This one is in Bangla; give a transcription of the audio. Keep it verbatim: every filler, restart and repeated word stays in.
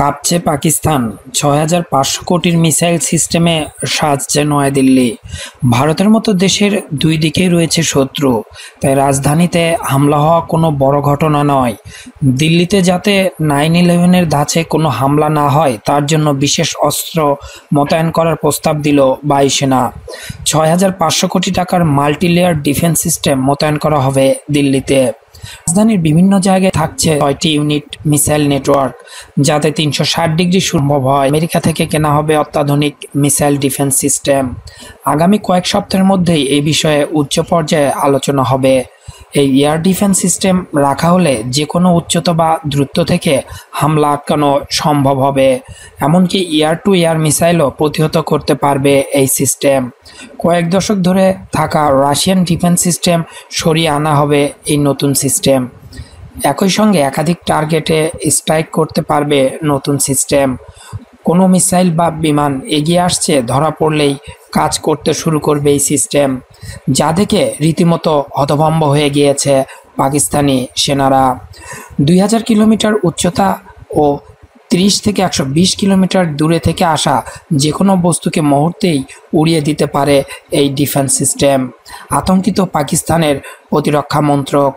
কাঁপছে পাকিস্তান। ছয় হাজার পাঁচশো কোটির মিসাইল সিস্টেমে সাজছে নয়াদিল্লি। ভারতের মতো দেশের দুই দিকেই রয়েছে শত্রু, তাই রাজধানীতে হামলা হওয়া কোনো বড় ঘটনা নয়। দিল্লিতে যাতে নাইন ইলেভেনের ধাঁচে কোনো হামলা না হয় তার জন্য বিশেষ অস্ত্র মোতায়েন করার প্রস্তাব দিল বায়ুসেনা। ছয় হাজার পাঁচশো কোটি টাকার মাল্টিলেয়ার ডিফেন্স সিস্টেম মোতায়েন করা হবে দিল্লিতে। রাজধানীর বিভিন্ন জায়গায় থাকছে ছয়টি ইউনিট মিসাইল নেটওয়ার্ক, যাতে তিনশো ষাট ডিগ্রি সম্ভব হয়। আমেরিকা থেকে কেনা হবে অত্যাধুনিক মিসাইল ডিফেন্স সিস্টেম। আগামী কয়েক সপ্তাহের মধ্যেই এই বিষয়ে উচ্চ পর্যায়ে আলোচনা হবে। এই এয়ার ডিফেন্স সিস্টেম রাখা হলে যে কোনো উচ্চতা বা দূরত্ব থেকে হামলা আটকানো সম্ভব হবে। এমনকি এয়ার টু এয়ার মিসাইলও প্রতিহত করতে পারবে এই সিস্টেম। কয়েক দশক ধরে থাকা রাশিয়ান ডিফেন্স সিস্টেম সরিয়ে আনা হবে এই নতুন সিস্টেম। একই সঙ্গে একাধিক টার্গেটে স্ট্রাইক করতে পারবে নতুন সিস্টেম। কোনো মিসাইল বা বিমান এগিয়ে আসছে ধরা পড়লেই কাজ করতে শুরু করবে এই সিস্টেম, যা দেখে রীতিমতো হতভম্ব হয়ে গিয়েছে পাকিস্তানি সেনারা। দুই হাজার কিলোমিটার উচ্চতা ও ত্রিশ থেকে একশো বিশ কিলোমিটার দূরে থেকে আসা যে কোনো বস্তুকে মুহূর্তেই উড়িয়ে দিতে পারে এই ডিফেন্স সিস্টেম, আতঙ্কিত পাকিস্তানের প্রতিরক্ষা মন্ত্রক।